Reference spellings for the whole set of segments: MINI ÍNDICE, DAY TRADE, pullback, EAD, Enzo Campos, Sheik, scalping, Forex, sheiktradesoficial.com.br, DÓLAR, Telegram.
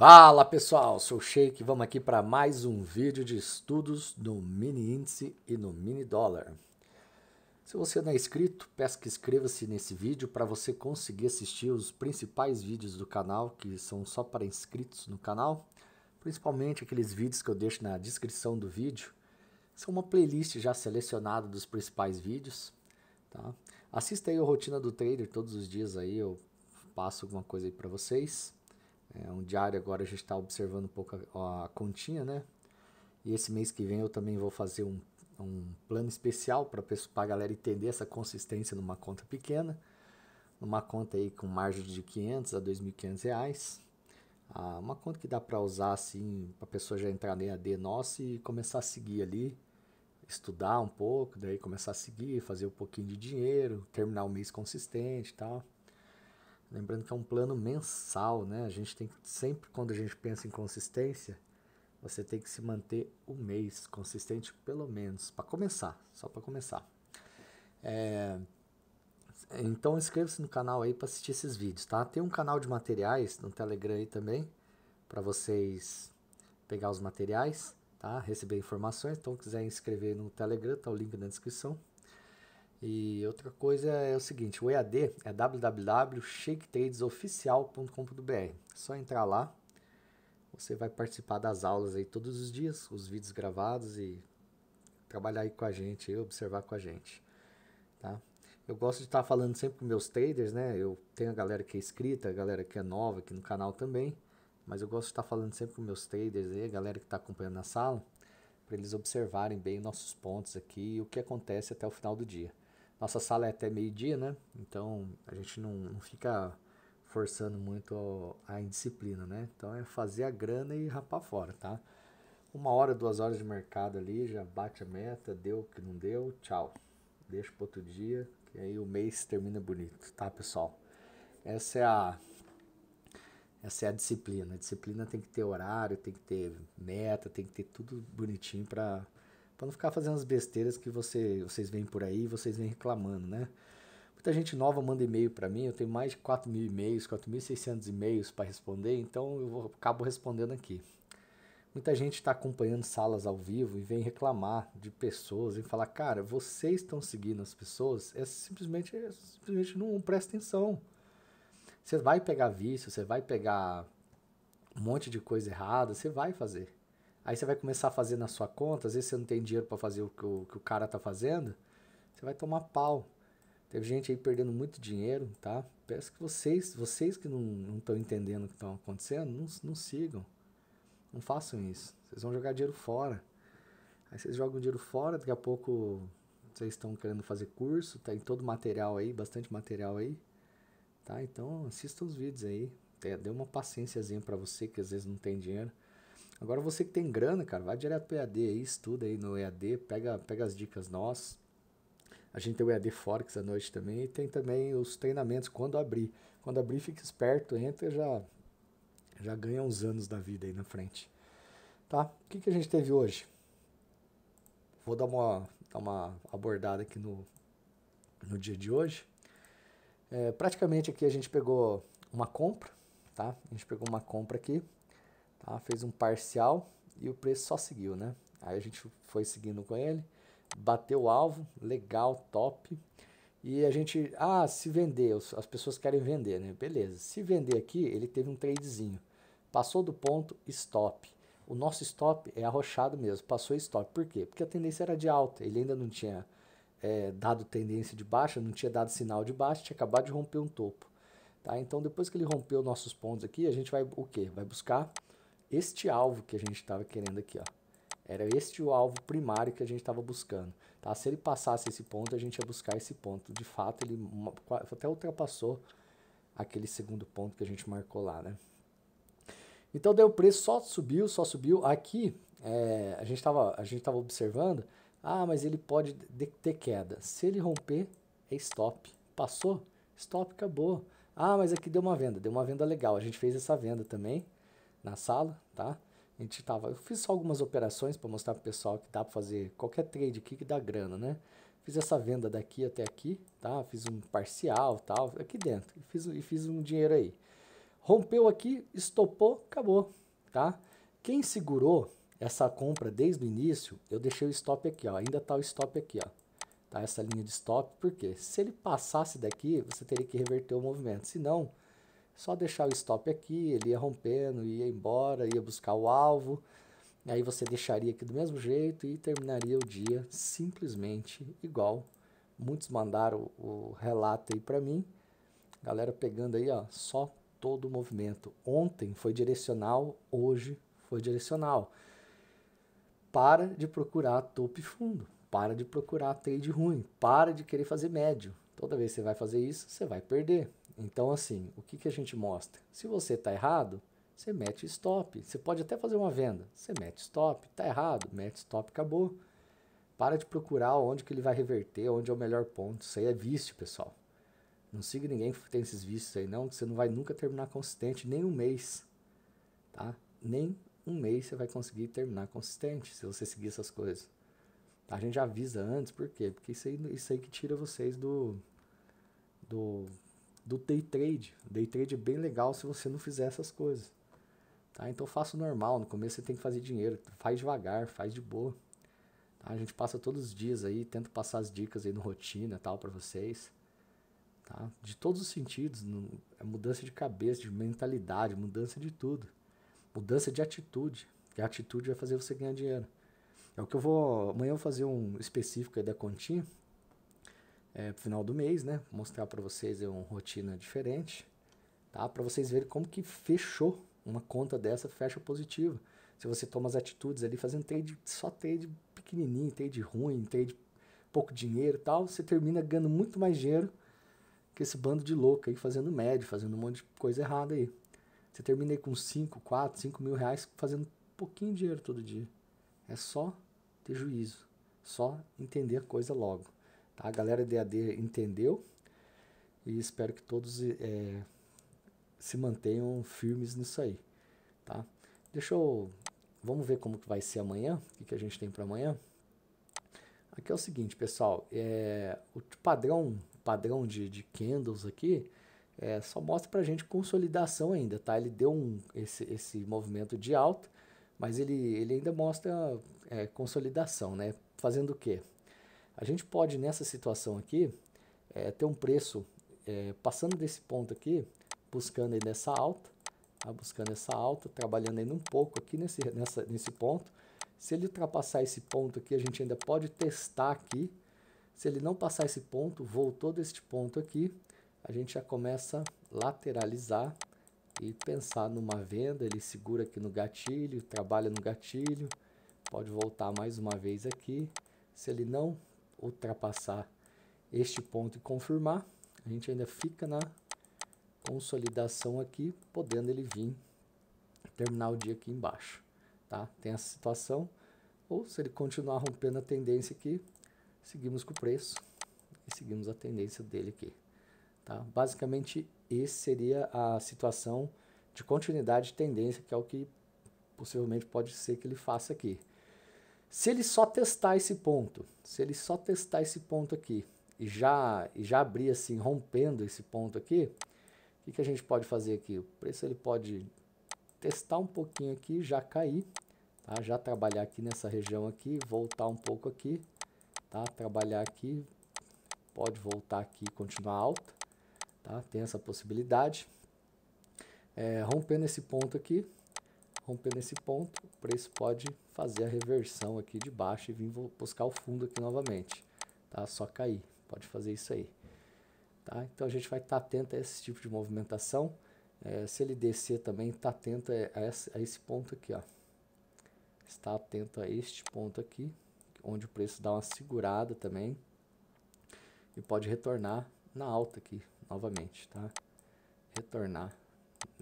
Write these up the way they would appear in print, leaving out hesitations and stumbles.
Fala pessoal, sou o Sheik e vamos aqui para mais um vídeo de estudos no mini índice e no mini dólar. Se você não é inscrito, peço que inscreva-se nesse vídeo para você conseguir assistir os principais vídeos do canal, que são só para inscritos no canal, principalmente aqueles vídeos que eu deixo na descrição do vídeo. São uma playlist já selecionada dos principais vídeos, tá? Assista aí a Rotina do Trader, todos os dias aí eu passo alguma coisa aí para vocês. É um diário, agora a gente está observando um pouco a continha, né? E esse mês que vem eu também vou fazer um plano especial para a galera entender essa consistência numa conta pequena, numa conta aí com margem de 500 a 2.500 reais, uma conta que dá para usar assim, para a pessoa já entrar na EAD nossa e começar a seguir ali, estudar um pouco, daí começar a seguir, fazer um pouquinho de dinheiro, terminar o mês consistente e tal. Lembrando que é um plano mensal, né? A gente tem que, sempre quando a gente pensa em consistência, você tem que se manter um mês consistente, pelo menos, para começar, só para começar. Então inscreva-se no canal aí para assistir esses vídeos, tá? Tem um canal de materiais no Telegram aí também, para vocês pegar os materiais, tá? Receber informações, então quiser inscrever no Telegram, tá o link na descrição. E outra coisa é o seguinte, o EAD é www.sheiktradesoficial.com.br. É só entrar lá, você vai participar das aulas aí todos os dias, os vídeos gravados e trabalhar aí com a gente, observar com a gente, tá? Eu gosto de estar falando sempre com meus traders, né? Eu tenho a galera que é inscrita, a galera que é nova aqui no canal também, mas eu gosto de estar falando sempre com meus traders aí, a galera que está acompanhando na sala, para eles observarem bem nossos pontos aqui e o que acontece até o final do dia. Nossa sala é até meio-dia, né? Então, a gente não fica forçando muito a indisciplina, né? Então, é fazer a grana e rapar fora, tá? 1 hora, 2 horas de mercado ali, já bate a meta, deu o que não deu, tchau. Deixa para outro dia, que aí o mês termina bonito, tá, pessoal? Essa é a disciplina. A disciplina tem que ter horário, tem que ter meta, tem que ter tudo bonitinho para não ficar fazendo as besteiras que vocês vêm por aí, vocês vêm reclamando, né? Muita gente nova manda e-mail para mim, eu tenho mais de 4.000 e-mails, 4.600 e-mails para responder, então acabo respondendo aqui. Muita gente está acompanhando salas ao vivo e vem reclamar de pessoas, vem falar, cara, vocês estão seguindo as pessoas, simplesmente não presta atenção. Você vai pegar vício, você vai pegar um monte de coisa errada, você vai fazer. Aí você vai começar a fazer na sua conta, às vezes você não tem dinheiro para fazer o que o cara tá fazendo, você vai tomar pau. Teve gente aí perdendo muito dinheiro, tá? Peço que vocês que não estão entendendo o que estão acontecendo, não sigam. Não façam isso. Vocês vão jogar dinheiro fora. Aí vocês jogam dinheiro fora, daqui a pouco vocês estão querendo fazer curso, tá em todo material aí, bastante material aí, tá? Então assistam os vídeos aí. Dê uma paciênciazinha para você que às vezes não tem dinheiro. Agora você que tem grana, cara, vai direto pro EAD aí, estuda aí no EAD, pega as dicas nossas. A gente tem o EAD Forex à noite também e tem também os treinamentos quando abrir. Quando abrir, fica esperto, entra, já ganha uns anos da vida aí na frente. Tá? O que a gente teve hoje? Vou dar uma abordada aqui no dia de hoje. Praticamente aqui a gente pegou uma compra, tá? A gente pegou uma compra aqui. Tá, fez um parcial e o preço só seguiu, né? Aí a gente foi seguindo com ele, bateu o alvo, legal, top. E a gente, se vender, as pessoas querem vender, né? Beleza, se vender aqui, ele teve um tradezinho. Passou do ponto, stop. O nosso stop é arrochado mesmo, passou stop. Por quê? Porque a tendência era de alta, ele ainda não tinha dado tendência de baixa, não tinha dado sinal de baixa, tinha acabado de romper um topo. Tá? Então, depois que ele rompeu nossos pontos aqui, a gente vai o quê? Vai buscar este alvo que a gente estava querendo aqui, ó. Era este o alvo primário que a gente estava buscando, tá? Se ele passasse esse ponto, a gente ia buscar esse ponto. De fato, ele até ultrapassou aquele segundo ponto que a gente marcou lá, né? Então, daí o preço só subiu. Aqui, a gente estava observando, mas ele pode ter queda. Se ele romper, é stop. Passou? Stop, acabou. Mas aqui deu uma venda legal. A gente fez essa venda também na sala, tá? Eu fiz só algumas operações para mostrar pro pessoal que dá para fazer qualquer trade aqui que dá grana, né? Fiz essa venda daqui até aqui, tá? Fiz um parcial, tal, aqui dentro. E fiz um dinheiro aí. Rompeu aqui, estopou, acabou, tá? Quem segurou essa compra desde o início, eu deixei o stop aqui, ó, ainda tá o stop aqui, ó, tá? Essa linha de stop, porque se ele passasse daqui, você teria que reverter o movimento, se não, só deixar o stop aqui, ele ia rompendo, ia embora, ia buscar o alvo, aí você deixaria aqui do mesmo jeito e terminaria o dia simplesmente igual. Muitos mandaram o relato aí para mim, galera pegando aí, ó, só todo o movimento. Ontem foi direcional, hoje foi direcional. Para de procurar topo e fundo, para de procurar trade ruim, para de querer fazer médio. Toda vez que você vai fazer isso, você vai perder. Então, assim, o que, que a gente mostra? Se você está errado, você mete stop. Você pode até fazer uma venda, você mete stop, está errado, mete stop, acabou. Para de procurar onde que ele vai reverter, onde é o melhor ponto. Isso aí é vício, pessoal. Não siga ninguém que tem esses vícios aí não, que você não vai nunca terminar consistente, nem um mês, tá? Nem um mês você vai conseguir terminar consistente, se você seguir essas coisas. A gente já avisa antes, por quê? Porque isso aí que tira vocês do day trade. Day trade é bem legal se você não fizer essas coisas, tá? Então faça o normal, no começo você tem que fazer dinheiro, faz devagar, faz de boa, tá? A gente passa todos os dias aí, tenta passar as dicas aí no rotina e tal pra vocês. Tá? De todos os sentidos, mudança de cabeça, de mentalidade, mudança de tudo. Mudança de atitude, que a atitude vai fazer você ganhar dinheiro. É o que eu vou... Amanhã eu vou fazer um específico aí da continha, pro final do mês, né? Vou mostrar para vocês uma rotina diferente, tá? Para vocês verem como que fechou uma conta dessa, fecha positiva. Se você toma as atitudes ali, fazendo trade, só trade pequenininho, trade ruim, trade pouco dinheiro e tal, você termina ganhando muito mais dinheiro que esse bando de louco aí fazendo médio, fazendo um monte de coisa errada aí. Você termina aí com 5, 4, 5 mil reais fazendo pouquinho de dinheiro todo dia. É só ter juízo, só entender a coisa logo. Tá? A galera da EAD entendeu e espero que todos se mantenham firmes nisso aí. Tá? Vamos ver como que vai ser amanhã, o que, que a gente tem para amanhã. Aqui é o seguinte, pessoal, o padrão de candles aqui só mostra pra gente consolidação ainda, tá? Ele deu esse movimento de alta, mas ele ainda mostra consolidação, né? Fazendo o quê? A gente pode, nessa situação aqui, ter um preço passando desse ponto aqui, buscando aí nessa alta, tá? Buscando essa alta, trabalhando ainda um pouco aqui nesse ponto. Se ele ultrapassar esse ponto aqui, a gente ainda pode testar aqui. Se ele não passar esse ponto, voltou deste ponto aqui, a gente já começa a lateralizar e pensar numa venda. Ele segura aqui no gatilho, trabalha no gatilho, pode voltar mais uma vez aqui. Se ele não ultrapassar este ponto e confirmar, a gente ainda fica na consolidação aqui, podendo ele vir terminar o dia aqui embaixo, tá? Tem essa situação, ou se ele continuar rompendo a tendência aqui, seguimos com o preço e seguimos a tendência dele aqui, tá? Basicamente, esse seria a situação de continuidade de tendência, que é o que possivelmente pode ser que ele faça aqui. Se ele só testar esse ponto, se ele só testar esse ponto aqui e já abrir assim, rompendo esse ponto aqui, o que, que a gente pode fazer aqui? O preço ele pode testar um pouquinho aqui, já cair, tá? Já trabalhar aqui nessa região aqui, voltar um pouco aqui, tá? Trabalhar aqui, pode voltar aqui e continuar alta, tá? Tem essa possibilidade. Rompendo esse ponto aqui, o preço pode fazer a reversão aqui de baixo e vir buscar o fundo aqui novamente, tá? Só cair, pode fazer isso aí, tá? Então a gente vai estar atento a esse tipo de movimentação. Se ele descer também, está atento a esse ponto aqui, ó. Está atento a este ponto aqui, onde o preço dá uma segurada também e pode retornar na alta aqui novamente, tá? Retornar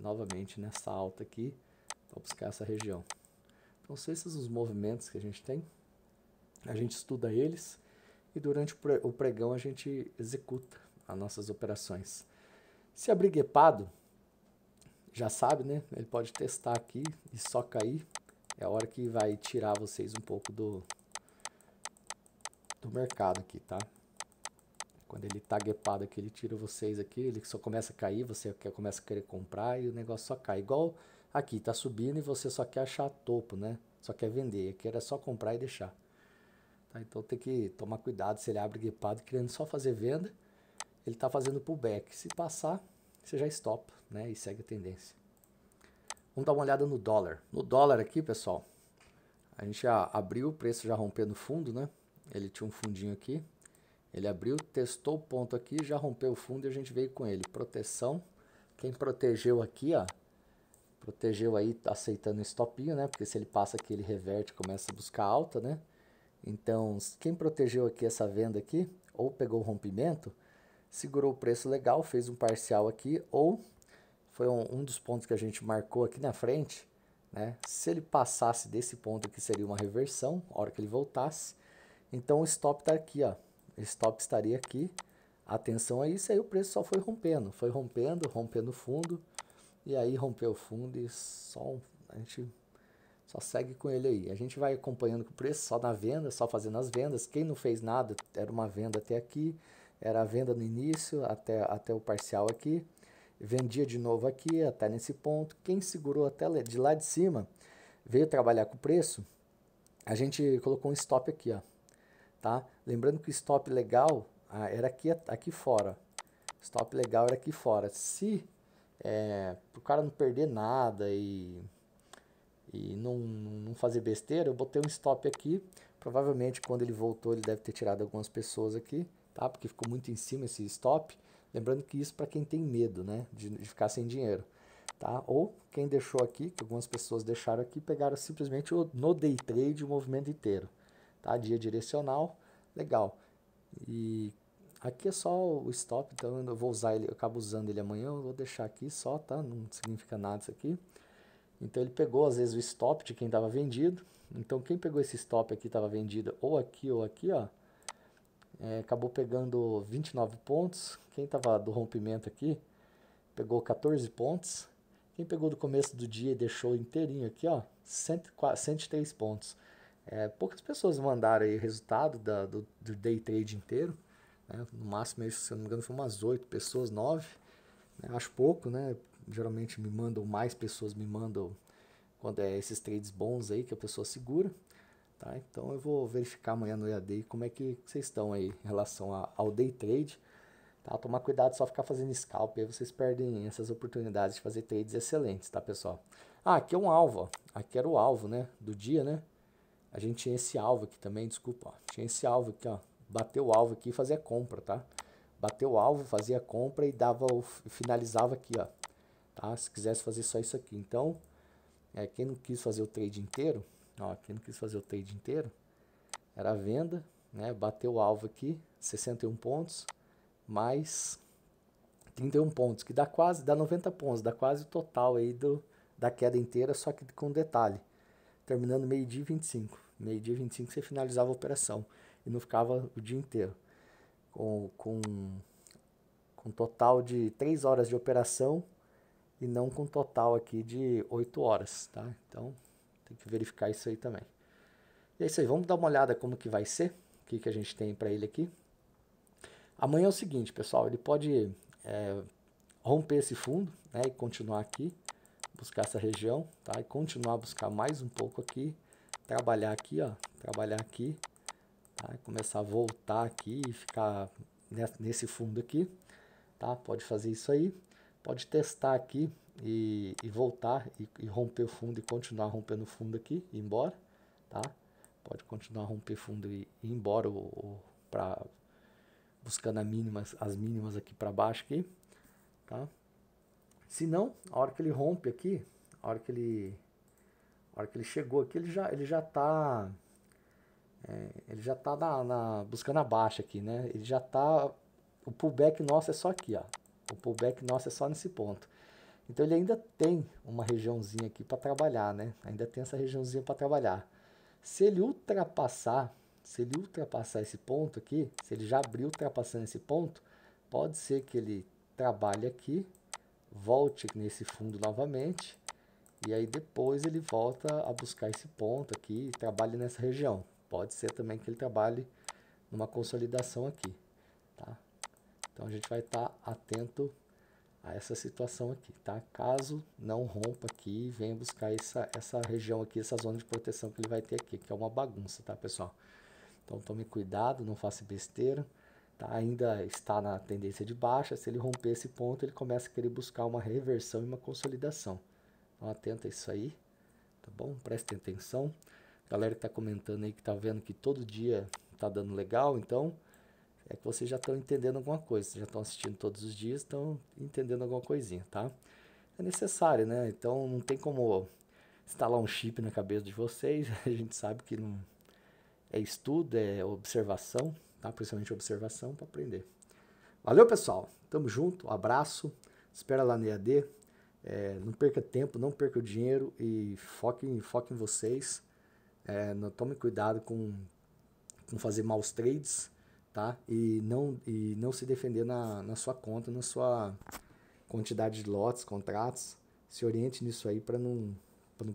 novamente nessa alta aqui para buscar essa região. Então, são esses os movimentos que a gente tem, a gente estuda eles e durante o pregão a gente executa as nossas operações. Se abrir guepado, já sabe, né? Ele pode testar aqui e só cair. É a hora que vai tirar vocês um pouco do mercado aqui, tá? Quando ele tá guepado aqui, ele tira vocês aqui, ele só começa a cair, você começa a querer comprar e o negócio só cai. Igual aqui, tá subindo e você só quer achar topo, né? Só quer vender, aqui era só comprar e deixar. Tá, então tem que tomar cuidado se ele abre guepado querendo só fazer venda, ele tá fazendo pullback. Se passar, você já stopa, né? E segue a tendência. Vamos dar uma olhada no dólar. No dólar aqui, pessoal, a gente já abriu, o preço já rompeu no fundo, né? Ele tinha um fundinho aqui. Ele abriu, testou o ponto aqui, já rompeu o fundo e a gente veio com ele. Proteção. Quem protegeu aqui, ó, protegeu aí aceitando o stopinho, né? Porque se ele passa aqui, ele reverte e começa a buscar alta, né? Então, quem protegeu aqui essa venda aqui, ou pegou o rompimento, segurou o preço legal, fez um parcial aqui, ou foi um dos pontos que a gente marcou aqui na frente, né? Se ele passasse desse ponto aqui, seria uma reversão, a hora que ele voltasse. Então, o stop tá aqui, ó. Stop estaria aqui, atenção a isso, aí o preço só foi rompendo o fundo, e aí rompeu o fundo e a gente só segue com ele aí. A gente vai acompanhando com o preço só na venda, só fazendo as vendas. Quem não fez nada, era uma venda até aqui, era a venda no início, até o parcial aqui, vendia de novo aqui, até nesse ponto. Quem segurou até de lá de cima, veio trabalhar com o preço, a gente colocou um stop aqui, ó. Tá? Lembrando que o stop legal era aqui fora. Stop legal era aqui fora. Se o cara não perder nada e não fazer besteira, eu botei um stop aqui. Provavelmente quando ele voltou, ele deve ter tirado algumas pessoas aqui, tá? Porque ficou muito em cima esse stop. Lembrando que isso para quem tem medo, né? De ficar sem dinheiro, tá? Ou quem deixou aqui, que algumas pessoas deixaram aqui, pegaram simplesmente no day trade o movimento inteiro. Tá, dia direcional, legal. E aqui é só o stop, então eu vou usar ele, eu acabo usando ele amanhã, eu vou deixar aqui só, tá? Não significa nada isso aqui. Então ele pegou, às vezes, o stop de quem estava vendido. Então quem pegou esse stop aqui estava vendido ou aqui, ó. Acabou pegando 29 pontos. Quem estava do rompimento aqui, pegou 14 pontos. Quem pegou do começo do dia e deixou inteirinho aqui, ó, 103 pontos. Poucas pessoas mandaram aí o resultado do day trade inteiro, né? No máximo, se eu não me engano, foi umas 8 pessoas, 9, né? Acho pouco, né? Geralmente me mandam, mais pessoas me mandam quando é esses trades bons aí que a pessoa segura, tá? Então eu vou verificar amanhã no EAD como é que vocês estão aí em relação ao day trade, tá? Tomar cuidado, só ficar fazendo scalp, aí vocês perdem essas oportunidades de fazer trades excelentes, tá, pessoal? Ah, aqui é um alvo, ó. Aqui era o alvo, né, do dia, né? A gente tinha esse alvo aqui também, desculpa, ó. Tinha esse alvo aqui, ó. Bateu o alvo aqui e fazia compra, tá? Bateu o alvo, fazia compra e finalizava aqui, ó. Tá? Se quisesse fazer só isso aqui. Então, quem não quis fazer o trade inteiro, ó, quem não quis fazer o trade inteiro, era a venda, né? Bateu o alvo aqui, 61 pontos, mais 31 pontos, que dá 90 pontos, dá quase o total aí da queda inteira, só que com detalhe. Terminando meio-dia e 25. Meio-dia e 25 você finalizava a operação. E não ficava o dia inteiro. Com um total de 3 horas de operação. E não com um total aqui de 8 horas. Tá? Então tem que verificar isso aí também. E é isso aí. Vamos dar uma olhada como que vai ser. O que a gente tem para ele aqui. Amanhã é o seguinte, pessoal. Ele pode romper esse fundo, né, e continuar aqui. Buscar essa região, tá? E continuar a buscar mais um pouco aqui, trabalhar aqui, ó, trabalhar aqui, tá? E começar a voltar aqui e ficar nesse fundo aqui, tá? Pode fazer isso aí, pode testar aqui e voltar e romper o fundo e continuar rompendo o fundo aqui e ir embora, tá? Pode continuar a romper fundo e ir embora buscando as mínimas aqui para baixo aqui, tá? Se não, a hora que ele rompe aqui, a hora que ele chegou aqui, ele já tá buscando a baixa aqui, né? Ele já tá, o pullback nosso é só aqui, ó. O pullback nosso é só nesse ponto. Então ele ainda tem uma regiãozinha aqui para trabalhar, né? Ainda tem essa regiãozinha para trabalhar. Se ele ultrapassar esse ponto aqui, se ele já abriu ultrapassando esse ponto, pode ser que ele trabalhe aqui, volte nesse fundo novamente, e aí depois ele volta a buscar esse ponto aqui e trabalhe nessa região. Pode ser também que ele trabalhe numa consolidação aqui, tá? Então a gente vai estar atento a essa situação aqui, tá? Caso não rompa aqui, venha buscar essa região aqui, essa zona de proteção que ele vai ter aqui, que é uma bagunça, tá, pessoal? Então tome cuidado, não faça besteira, tá? Ainda está na tendência de baixa, se ele romper esse ponto, ele começa a querer buscar uma reversão e uma consolidação. Então atenta a isso aí, tá bom? Prestem atenção. Galera que tá comentando aí, que tá vendo que todo dia tá dando legal, então é que vocês já estão entendendo alguma coisa, vocês já estão assistindo todos os dias, estão entendendo alguma coisinha, tá? É necessário, né? Então não tem como instalar um chip na cabeça de vocês, a gente sabe que não é estudo, é observação, tá? Principalmente observação para aprender. Valeu, pessoal! Tamo junto, um abraço, espera lá no EAD, não perca tempo, não perca o dinheiro e foque em vocês, tome cuidado com fazer maus trades, tá? E não se defender na sua conta, na sua quantidade de lotes, contratos. Se oriente nisso aí para não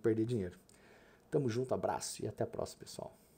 perder dinheiro. Tamo junto, abraço e até a próxima, pessoal.